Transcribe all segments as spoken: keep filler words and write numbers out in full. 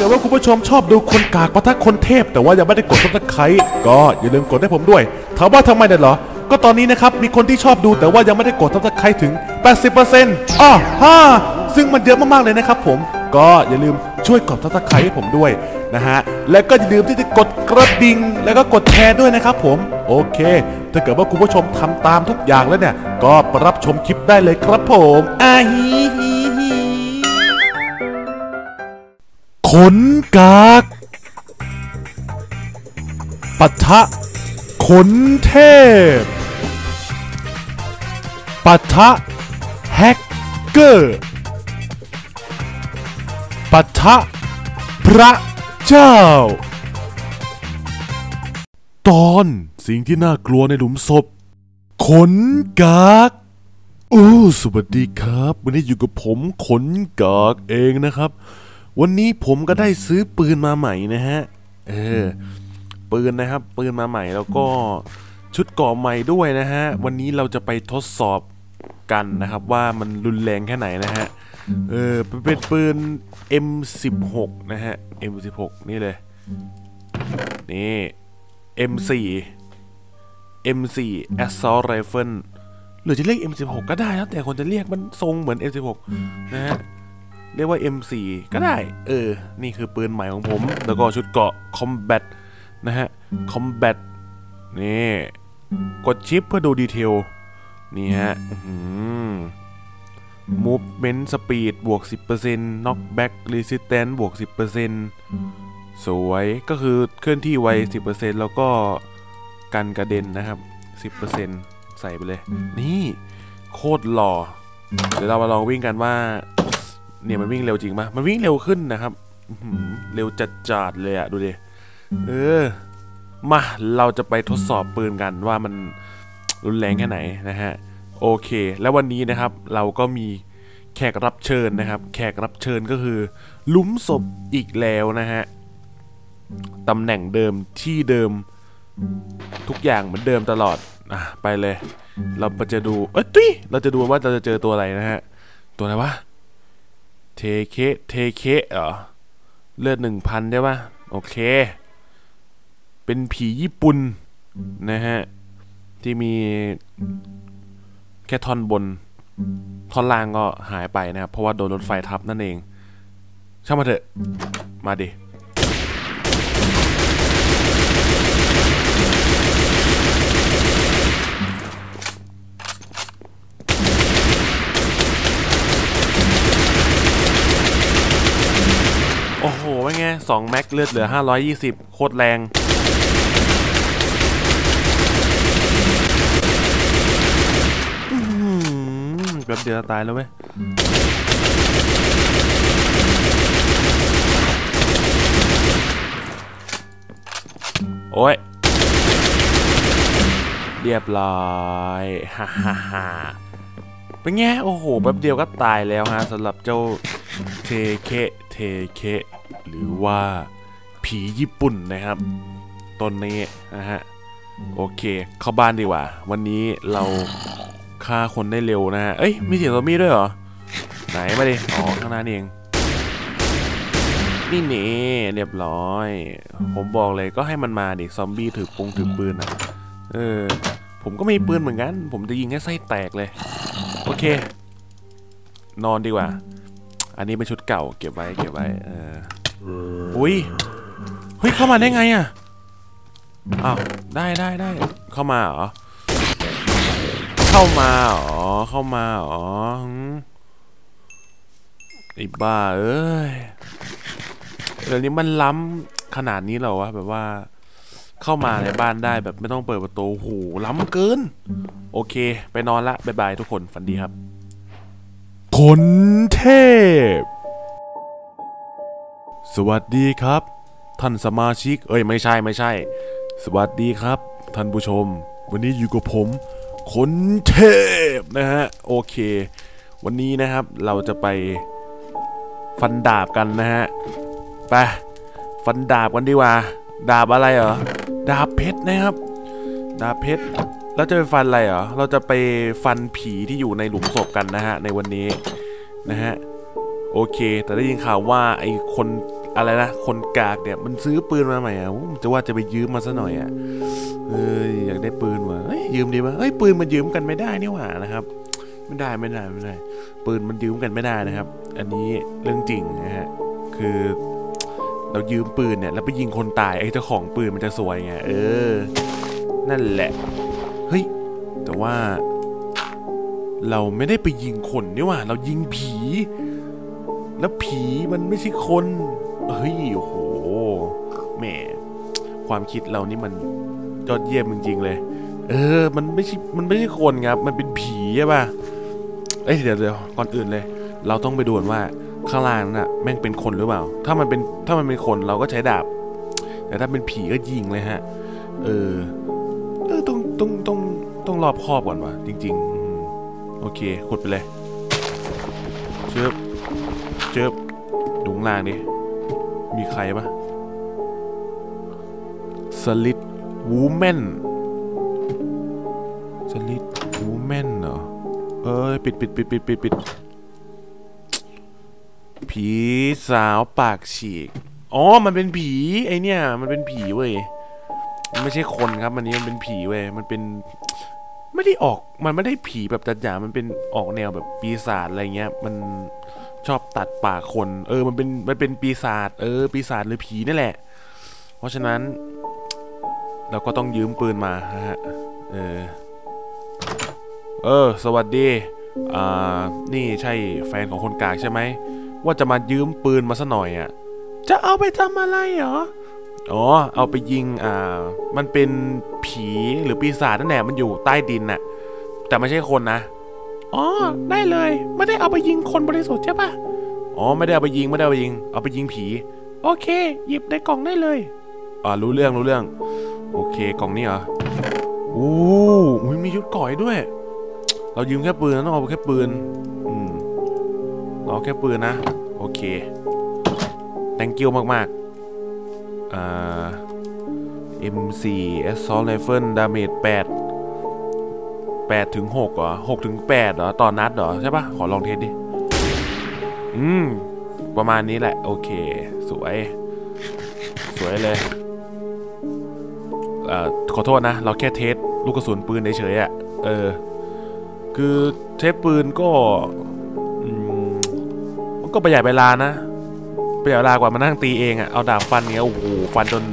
กิดว่าคุณผู้ชมชอบดูคนกากปะทะคนเทพแต่ว่ายังไม่ได้กดซับสไครบ์ก็อย่าลืมกดให้ผมด้วยถามว่าทำไมเนี่ยเหรอก็ตอนนี้นะครับมีคนที่ชอบดูแต่ว่ายังไม่ได้กดซับสไครบ์ถึง แปดสิบเปอร์เซ็นต์ อ้อฮ่าซึ่งมันเยอะมากๆเลยนะครับผมก็อย่าลืมช่วยกดซับสไครบ์ให้ผมด้วยนะฮะและก็อย่าลืมที่จะกดกระดิ่งแล้วก็กดแชร์ด้วยนะครับผมโอเคถ้าเกิดว่าคุณผู้ชมทำตามทุกอย่างแล้วเนี่ยก็ไปรับชมคลิปได้เลยครับผมอาฮีฮีฮีคนกากปะทะคนเทพปะทะแฮกเกอร์ปะทะพระเจ้าตอนสิ่งที่น่ากลัวในหลุมศพขนกากอู้สวัสดีครับวันนี้อยู่กับผมขนกากเองนะครับวันนี้ผมก็ได้ซื้อปืนมาใหม่นะฮะเออปืนนะครับปืนมาใหม่แล้วก็ชุดเกราะใหม่ด้วยนะฮะวันนี้เราจะไปทดสอบกันนะครับว่ามันรุนแรงแค่ไหนนะฮะเออเป็นปืน เอ็ม สิบหก นะฮะ เอ็ม สิบหก นี่เลยนี่ เอ็ม สี่ เอ็ม สี่ Assault Rifle หรือจะเรียก เอ็ม สิบหก ก็ได้แล้วแต่คนจะเรียกมันทรงเหมือน เอ็ม สิบหก นะฮะเรียกว่า เอ็ม สี่ ก็ได้เออนี่คือปืนใหม่ของผมแล้วก็ชุดเกราะ Combat นะฮะ Combat นี่กดชิปเพื่อดูดีเทลนี่ฮะ Movement Speed บวก สิบเปอร์เซ็นต์ Knockback Resistance บวก สิบเปอร์เซ็นต์ สวยก็คือเคลื่อนที่ไว สิบเปอร์เซ็นต์ แล้วก็กันกระเด็นนะครับ สิบเปอร์เซ็นต์ ใส่ไปเลยนี่โคตรหล่อเดี๋ยวเรามาลองวิ่งกันว่าเนี่ยมันวิ่งเร็วจริงปะมันวิ่งเร็วขึ้นนะครับเร็วจัดๆเลยอะดูดิเออมาเราจะไปทดสอบปืนกันว่ามันรุนแรงแค่ไหนนะฮะโอเคแล้ววันนี้นะครับเราก็มีแขกรับเชิญนะครับแขกรับเชิญก็คือหลุมศพอีกแล้วนะฮะตำแหน่งเดิมที่เดิมทุกอย่างเหมือนเดิมตลอดอ่ะไปเลยเราจะดูเอ้ยตุ้ยเราจะดูว่าเราจะเจอตัวอะไรนะฮะตัวอะไรวะเทเคเทเคเหรอเลือดหนึ่งพันใช่ปะโอเคเป็นผีญี่ปุ่นนะฮะที่มีแค่ท่อนบนท่อนล่างก็หายไปนะครับเพราะว่าโดนรถไฟทับนั่นเองช่างมาเถอะมาดิโอ้โหว่าไงสองแม็กเลือดเหลือห้าร้อยยี่สิบโคตรแรงแบบเดียวตายแล้วเว้ยโอ้ยเรียบร้อยฮ่าฮ่าฮ่าเป็นไงโอ้โหแบบเดียวก็ตายแล้วฮะสำหรับเจ้าเทเคเทเคหรือว่าผีญี่ปุ่นนะครับตอนนี้นะฮะโอเคเข้าบ้านดีกว่าวันนี้เราฆ่าคนได้เร็วนะฮะเอ้ยมีเสียงซอมบี้ด้วยเหรอไหนมาดิอ๋อข้างหน้าเองนี่เน่เรียบร้อยผมบอกเลยก็ให้มันมาดิซอมบี้ถือปงถือปืนนะเออผมก็มีปืนเหมือนกันผมจะยิงให้ไส้แตกเลยโอเคนอนดีกว่าอันนี้เป็นชุดเก่าเก็บไว้เก็บไว้เอออุ้ยเฮ้ยเข้ามาได้ไงอ่ะอ้าวได้ได้ได้เข้ามาเหรอเข้ามาอ๋อเข้ามาอ๋อไอ้บ้าเอ้ยเดี๋ยวนี้มันล้ำขนาดนี้เหรอวะแบบว่าเข้ามาในบ้านได้แบบไม่ต้องเปิดประตูโหล้ำเกินโอเคไปนอนละบ๊ายบายทุกคนฝันดีครับคนเทพสวัสดีครับท่านสมาชิกเอ้ยไม่ใช่ไม่ใช่สวัสดีครับท่านผู้ชมวันนี้อยู่กับผมคนเทพนะฮะโอเควันนี้นะครับเราจะไปฟันดาบกันนะฮะไปฟันดาบกันดีกว่าดาบอะไรเหรอดาบเพชรนะครับดาบเพชรเราจะไปฟันอะไรเหรอเราจะไปฟันผีที่อยู่ในหลุมศพกันนะฮะในวันนี้นะฮะโอเคแต่ได้ยินข่าวว่าไอ้คน อะไรนะคนกากเนี่ยมันซื้อปืนมาใหม่อ่ะจะว่าจะไปยืมมาซะหน่อยอ่ะเอ้ยอยากได้ปืนว่ะยืมดีป่ะเอ้ยปืนมันยืมกันไม่ได้นี่หว่านะครับไม่ได้ไม่ได้ไม่ได้ปืนมันยืมกันไม่ได้นะครับอันนี้เรื่องจริงนะฮะคือเรายืมปืนเนี่ยแล้วไปยิงคนตายไอ้เจ้าของปืนมันจะสวยไงเออนั่นแหละเฮ้ยแต่ว่าเราไม่ได้ไปยิงคนนี่หว่าเรายิงผีแล้วผีมันไม่ใช่คนเฮ้ยโอ้โหแหมความคิดเรานี่มันยอดเยี่ยมจริงๆเลยเออมันไม่ใช่มันไม่ใช่คนครับมันเป็นผีใช่ป่ะเอ้ยเดี๋ยวเดี๋ยวก่อนอื่นเลยเราต้องไปดูว่าข้างล่างน่ะแม่งเป็นคนหรือเปล่าถ้ามันเป็นถ้ามันเป็นคนเราก็ใช้ดาบแต่ถ้าเป็นผีก็ยิงเลยฮะเออเออต้องต้องต้องต้องรอบคอบก่อนว่ะจริงๆโอเคขุดไปเลยเชิบเชิบดุงล่างนี่มีใครปะสลิดวูแมนสลิดวูแมนเหรอเอ้ยปิดปิดปิดปิดปิดปิดผีสาวปากฉีกอ๋อมันเป็นผีไอเนี่ยมันเป็นผีเว้ยมันไม่ใช่คนครับอันนี้มันเป็นผีเว้ยมันเป็นไม่ได้ออกมันไม่ได้ผีแบบจัดจ๋ามันเป็นออกแนวแบบปีศาจอะไรเงี้ยมันชอบตัดปากคนเออมันเป็นมันเป็นปีศาจเออปีศาจหรือผีนั่นแหละเพราะฉะนั้นเราก็ต้องยืมปืนมาฮะเออเออสวัสดีอ่านี่ใช่แฟนของคนกากใช่ไหมว่าจะมายืมปืนมาซะหน่อยอ่ะจะเอาไปทำอะไรเหรออ๋อเอาไปยิงอ่ามันเป็นผีหรือปีศาจนั่นแหละมันอยู่ใต้ดินน่ะแต่ไม่ใช่คนนะอ๋อได้เลยไม่ได้เอาไปยิงคนบริสุทธิ์ใช่ปะอ๋อไม่ได้เอาไปยิงไม่ได้เอาไปยิงเอาไปยิงผีโอเคหยิบในกล่องได้เลยอ่ารู้เรื่องรู้เรื่องโอเคกล่องนี้เหรอโอ้ยมีชุดก่อยด้วยเรายืมแค่ปืนนะต้องเอาแค่ปืนอืมเอาแค่ปืนนะโอเค thank you มากๆอ่า เอ็ม โฟร์ assault rifle damage แปด แปดถึงหกเหรอ หกถึงแปดเหรอต่อนัดเหรอใช่ปะขอลองเทสดิอืมประมาณนี้แหละโอเคสวยสวยเลยเอ่อขอโทษนะเราแค่เทสลูกกระสุนปืนเฉยๆอ่ะเออคือเทสปืนก็ก็ประหยัดเวลานะประหยัดเวลากว่ามานั่งตีเองอะเอาดาบฟันเนี้ยโอ้โหฟันจน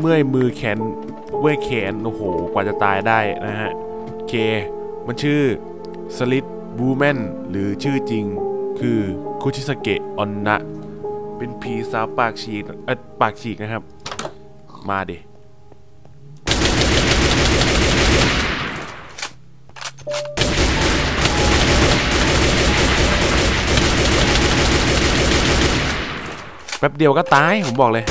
เมื่อยมือแขนเว้ยแขนโอ้โหกว่าจะตายได้นะฮะเคมันชื่อสลิดบูแมนหรือชื่อจริงคือคุชิสเกะออนนะเป็นผีสาวปากฉีกเออปากฉีกนะครับมาดิแป๊บเดียวก็ตายผมบอกเลย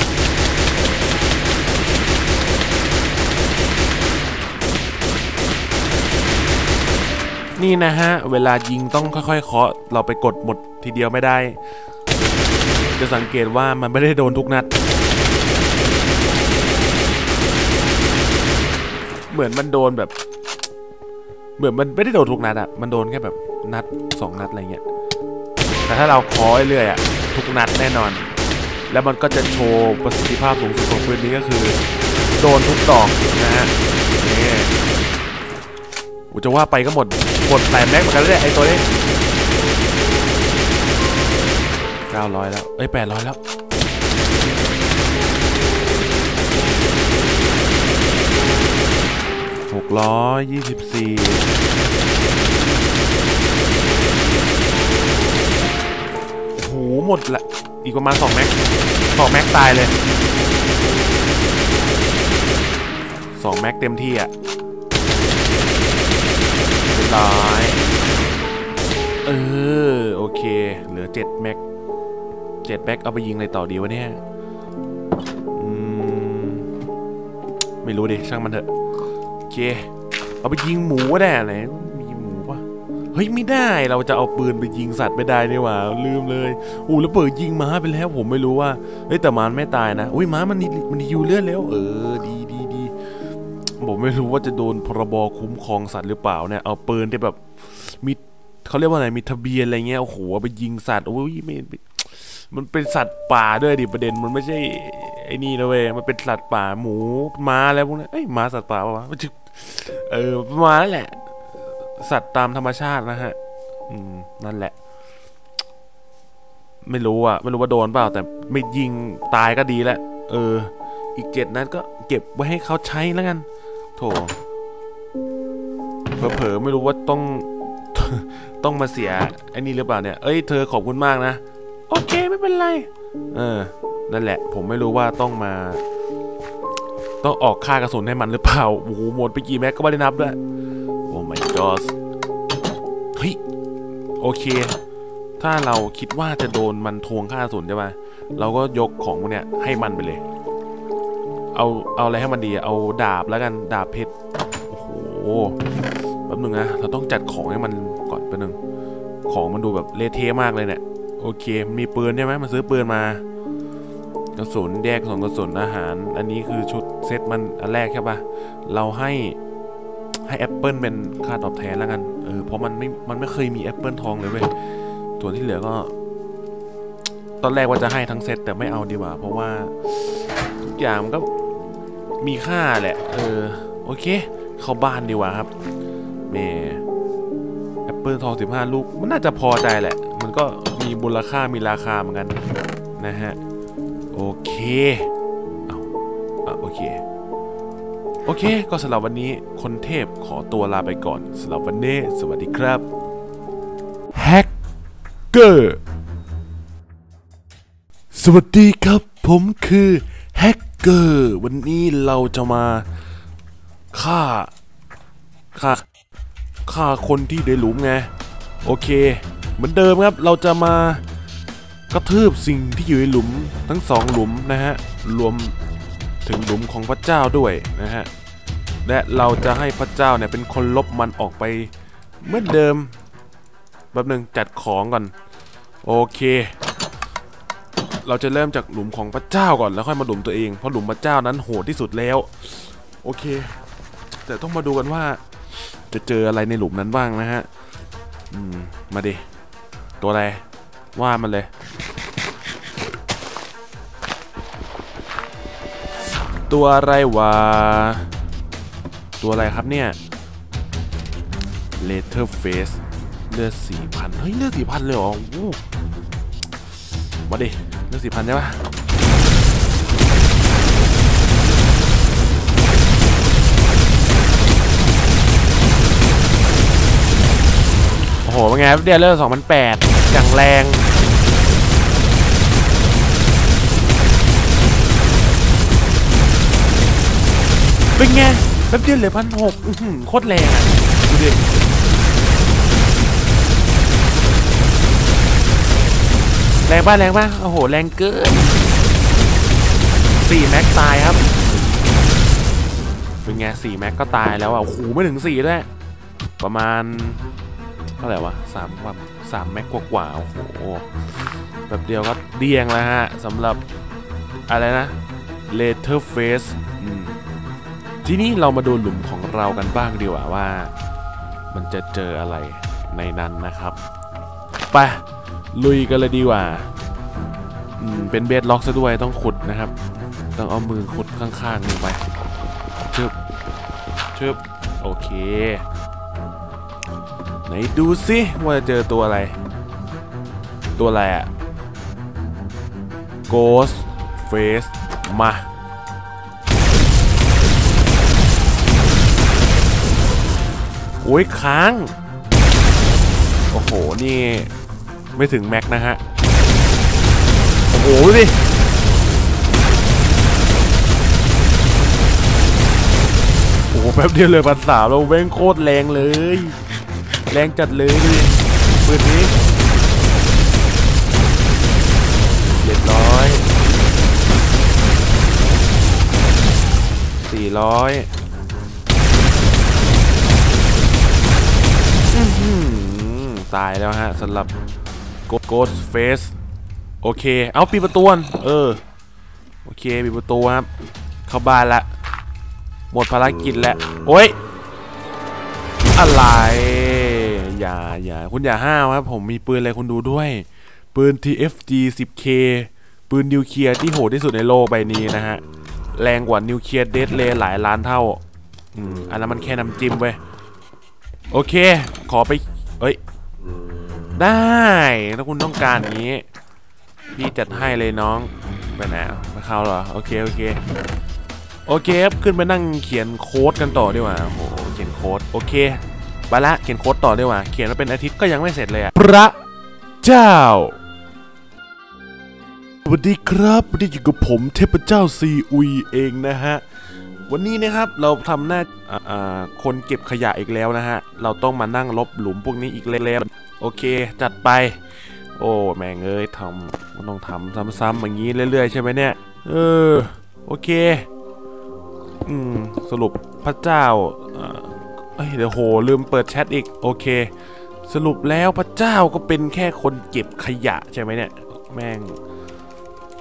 นี่นะฮะเวลายิงต้องค่อยๆเคาะเราไปกดหมดทีเดียวไม่ได้จะสังเกตว่ามันไม่ได้โดนทุกนัดเหมือนมันโดนแบบเหมือนมันไม่ได้โดนทุกนัดอะมันโดนแค่แบบนัดสองนัดอะไรเงี้ยแต่ถ้าเราเคาะเรื่อยอะทุกนัดแน่นอนแล้วมันก็จะโชว์ประสิทธิภาพสูงสุดของปืนนี้ก็คือโดนทุกดอกนะฮะนี่ผมจะว่าไปก็หมดหมดแต่แม็กเหมือนกันเลยไอตัวนี้เก้าร้อยแล้วเอ้ยแปดร้อยแล้วหกร้อยยี่สิบสี่โอ้โหหมดละอีกประมาณสองแม็กสองแม็กตายเลยสองแม็กเต็มที่อ่ะเรียบร้อยเออโอเคเหลือเจ็ดแม็กเจ็ดแม็กเอาไปยิงอะไรต่อดีวะเนี่ยอืมไม่รู้ดิช่างมันเถอะโอเคเอาไปยิงหมูก็ได้ไหนเฮ้ยไม่ได้เราจะเอาปืนไปยิงสัตว์ไม่ได้นี่หว่าลืมเลยอู้แล้วเปิดยิงม้าไปแล้วผมไม่รู้ว่าเฮ้ยแต่ม้าไม่ตายนะอุ้ยม้ามันมันฮิวเลือดแล้วเออดีดีดีผมไม่รู้ว่าจะโดนพรบคุ้มครองสัตว์หรือเปล่าเนี่ยเอาปืนที่แบบมีเขาเรียกว่าอะไรมีทะเบียนอะไรเงี้ยโอ้โหไปยิงสัตว์โอ้ยไม่ มันเป็นสัตว์ป่าด้วยดิประเด็นมันไม่ใช่ไอ้นี่นะเว้ยมันเป็นสัตว์ป่าหมูม้าแล้วพวกนี้เอ้ยม้าสัตว์ป่าปะวะมันจะเออประมาณนั่นแหละสัตว์ตามธรรมชาตินะฮะอืมนั่นแหละไม่รู้อ่ะไม่รู้ว่าโดนเปล่าแต่ไม่ยิงตายก็ดีแหละเอออีกเจ็ดนั้นก็เก็บไว้ให้เขาใช้แล้วกันโถเผลอๆไม่รู้ว่าต้องต้องมาเสียไอ้นี่หรือเปล่าเนี่ยเอ้ยเธอขอบคุณมากนะโอเคไม่เป็นไรเออนั่นแหละผมไม่รู้ว่าต้องมาต้องออกค่ากระสุนให้มันหรือเปล่าโอ้โหหมดไปกี่แม็กก็ไม่ได้นับด้วยโอ้ my god เฮ้ยโอเคถ้าเราคิดว่าจะโดนมันทวงค่ากระสุนใช่ไหมเราก็ยกของพวกเนี้ยให้มันไปเลยเอาเอาอะไรให้มันดีเอาดาบแล้วกันดาบเพชรโอ้โหแป๊บนึงนะเราต้องจัดของให้มันก่อนแป๊บนึงของมันดูแบบเละเทะมากเลยเนี่ยโอเคมีปืนใช่ไหมมาซื้อปืนมากระสุนแยกสองกระสุนอาหารอันนี้คือชุดเซตมันอันแรกใช่ปะเราให้ให้แอปเปิลเป็นค่าตอบแทนแล้วกันเออเพราะมันไม่มันไม่เคยมีแอปเปิลทองเลยเว้ยส่วนที่เหลือก็ตอนแรกว่าจะให้ทั้งเซตแต่ไม่เอาดีกว่าเพราะว่าทุกอย่างมันก็มีค่าแหละเออโอเคเข้าบ้านดีกว่าครับแม่แอปเปิลทองสิบห้าลูกมันน่าจะพอใจแหละมันก็มีมูลค่ามีราคาเหมือนกันนะฮะโอเคเอาเอาโอเคโอเคก็สำหรับวันนี้คนเทพขอตัวลาไปก่อนสำหรับวันนี้สวัสดีครับแฮกเกอร์สวัสดีครับผมคือแฮกเกอร์วันนี้เราจะมาฆ่าฆ่าฆ่าคนที่ได้หลุมไงโอเคเหมือนเดิมครับเราจะมากระทืบสิ่งที่อยู่ในหลุมทั้งสองหลุมนะฮะรวมถึงหลุมของพระเจ้าด้วยนะฮะและเราจะให้พระเจ้าเนี่ยเป็นคนลบมันออกไปเหมือนเดิมแป๊บนึงจัดของก่อนโอเคเราจะเริ่มจากหลุมของพระเจ้าก่อนแล้วค่อยมาหลุมตัวเองเพราะหลุมพระเจ้านั้นโหดที่สุดแล้วโอเคแต่ต้องมาดูกันว่าจะเจออะไรในหลุมนั้นบ้างนะฮะอืมมาดิตัวอะไรว่ามันเลยตัวอะไรวะตัวอะไรครับเนี่ยเลเทอร์เฟสเลือดสี่พันเฮ้ยเลือดสี่พันเลยเหรอมาดิเลือดสี่พันใช่ปะโอ้โหเป็นไงเดือนเลือดสองพันแปดอย่างแรงเป็นไงแป๊บเดียวเหลือพันหกโคตรแรงอ่ะดูดิแรงป่ะแรงป่ะโอ้โหแรงเกินสี่แม็กตายครับเป็นไงสี่แม็กก็ตายแล้วอ่ะโอ้โหไม่ถึงสี่ด้วยประมาณเท่าไหร่วะสามกว่าสามแม็กกว่าๆโอ้โหแบบเดียวก็เดียงแล้วฮะสำหรับอะไรนะเลเทอร์เฟสทีนี้เรามาดูหลุมของเรากันบ้างดีกว่าว่ามันจะเจออะไรในนั้นนะครับไปลุยกันเลยดีกว่าเป็นเบสล็อกซะด้วยต้องขุดนะครับต้องเอามือขุดข้างๆลงไปชึบชึบโอเคไหนดูสิว่าจะเจอตัวอะไรตัวอะไรอะ Ghost Face มาโอ้ยค้างโอ้โหนี่ไม่ถึงแม็กนะฮะโอ้โหดูดิโอ้โหแป๊บเดียวเลยพันสามเราเว้งโคตรแรงเลยแรงจัดเลยดิปืนนี้เจ็ดร้อยสี่ร้อยตายแล้วฮะสำหรับโกสเฟสโอเคเอาปีประตูเออโอเคปีประตูครับเข้าบ้านละหมดภารกิจแล้วโอ้ยอะไรอย่าอย่าคุณอย่าห้าวครับผมมีปืนอะไรคุณดูด้วย ปืน ที เอฟ จี สิบ เค ปืนนิวเคลียร์ที่โหดที่สุดในโลกใบนี้นะฮะแรงกว่านิวเคลียร์เดดเลย์หลายล้านเท่าอืมอันนั้นมันแค่น้ำจิ้มเว้ยโอเคขอไปเอ้ยได้ถ้าคุณต้องการอย่างนี้พี่จัดให้เลยน้องไปไหนมาเข้าเหรอโอเคโอเคโอเคครับขึ้นไปนั่งเขียนโค้ดกันต่อดีกว่าโอ้โหเขียนโค้ดโอเคไปละเขียนโค้ดต่อดีกว่าเขียนมาเป็นอาทิตย์ก็ยังไม่เสร็จเลยอะพระเจ้าสวัสดีครับวันนี้อยู่กับผมเทพเจ้าซีอุยเองนะฮะวันนี้นะครับเราทำหน้าคนเก็บขยะอีกแล้วนะฮะเราต้องมานั่งลบหลุมพวกนี้อีกแล้วโอเคจัดไปโอ้แม่งเอ้ยทำมันต้องทำซ้ำๆอย่างนี้เรื่อยๆใช่ไหมเนี่ยเออโอเคอืมสรุปพระเจ้าเอ้ยเดี๋ยวโหลืมเปิดแชทอีกโอเคสรุปแล้วพระเจ้าก็เป็นแค่คนเก็บขยะใช่ไหมเนี่ยแม่ง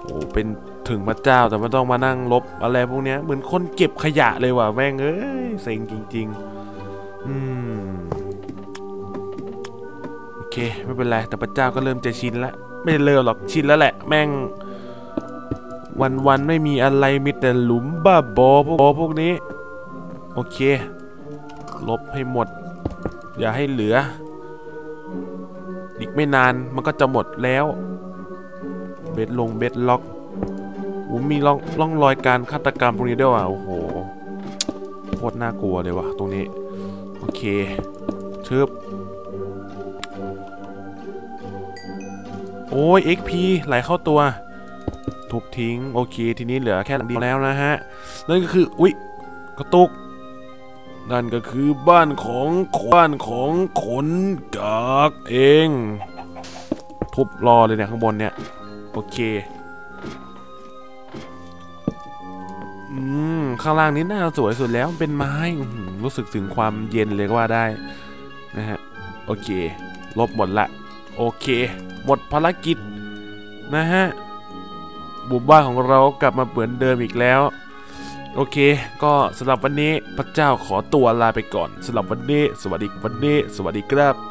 โอ้เป็นถึงพระเจ้าแต่ไม่ต้องมานั่งลบอะไรพวกเนี้ยเหมือนคนเก็บขยะเลยว่ะแม่งเอ้ยเซ็งจริงๆอืมโอเคไม่เป็นไรแต่พระเจ้าก็เริ่มจะชินละไม่เลิกหรอกชินแล้วแหละแม่งวันๆไม่มีอะไรมีแต่หลุมบ้าบอพวกพวกนี้โอเคลบให้หมดอย่าให้เหลืออีกไม่นานมันก็จะหมดแล้วเบ็ดลงเบ็ดล็อกผมมีร่องร่องรอยการฆาตกรรมตรงนี้ด้วยว่ะโอ้โหโคตรน่ากลัวเลยว่ะตรงนี้โอเคเชิบโอ้ย เอ็กซ์ พี ไหลเข้าตัวทุบทิ้งโอเคทีนี้เหลือแค่หลังเดียวแล้วนะฮะนั่นก็คืออุ๊ยกระตุกนั่นก็คือบ้านของบ้านของขนจากเองทุบรอเลยเนี่ยข้างบนเนี่ยโอเคอืมข้างล่างนี้น่าสวยสุดแล้วเป็นไม้รู้สึกถึงความเย็นเลยก็ว่าได้นะฮะโอเคลบหมดละโอเคหมดภารกิจนะฮะบุบบ้านของเรากลับมาเหมือนเดิมอีกแล้วโอเคก็สำหรับวันนี้พระเจ้าขอตัวลาไปก่อนสำหรับวันนี้สวัสดีวันนี้สวัสดีครับ